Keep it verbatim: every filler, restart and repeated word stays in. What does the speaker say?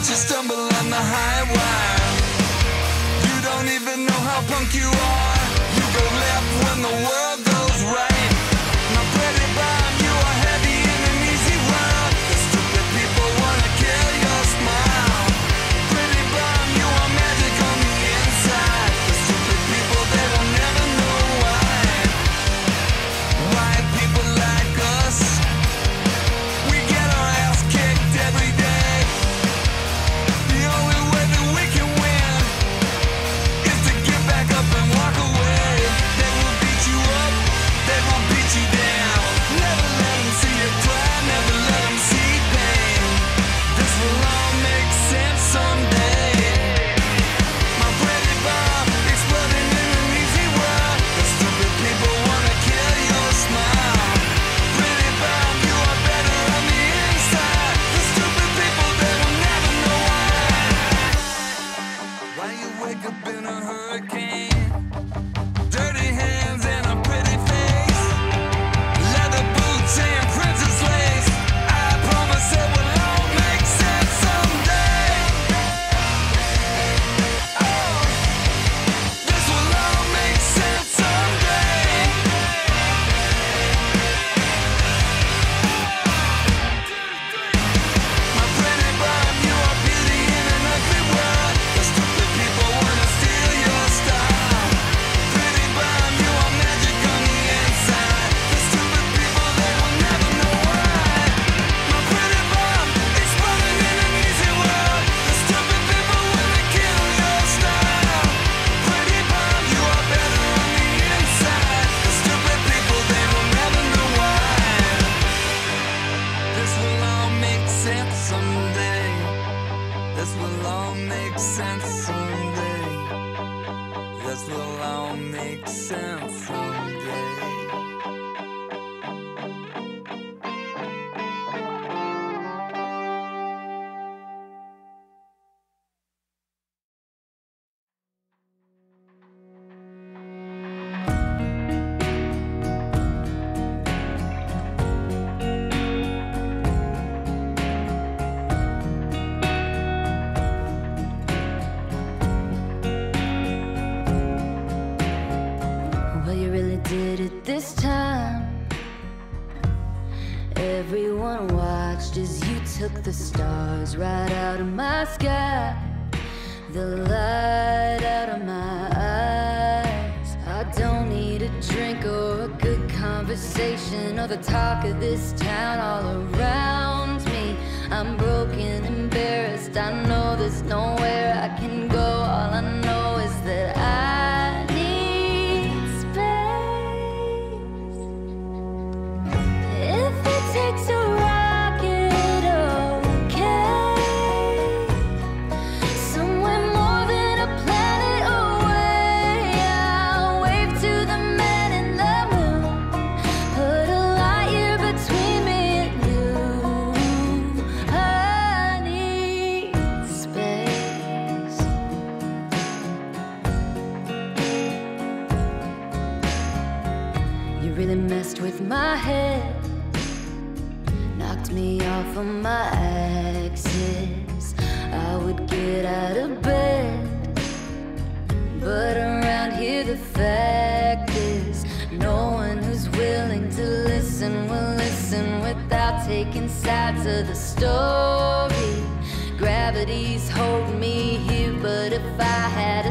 let you stumble on the highway. You don't even know how punk you are. You go left when the world goes right. Now pretty bomb, you are heavy in an easy round. The stupid people wanna kill your smile. Pretty bomb, you are magic on the inside. The stupid people, they will never know why. Why people like us? This will all make sense someday. This will all make sense someday. Did it this time. Everyone watched as you took the stars right out of my sky, the light out of my eyes. I don't need a drink or a good conversation or the talk of this town all around me. I'm broken, embarrassed, I know there's nowhere I can go. All I know is that I messed with my head, knocked me off of my axis. I would get out of bed, but around here the fact is, no one who's willing to listen will listen without taking sides of the story. Gravity's holding me here, but if I had a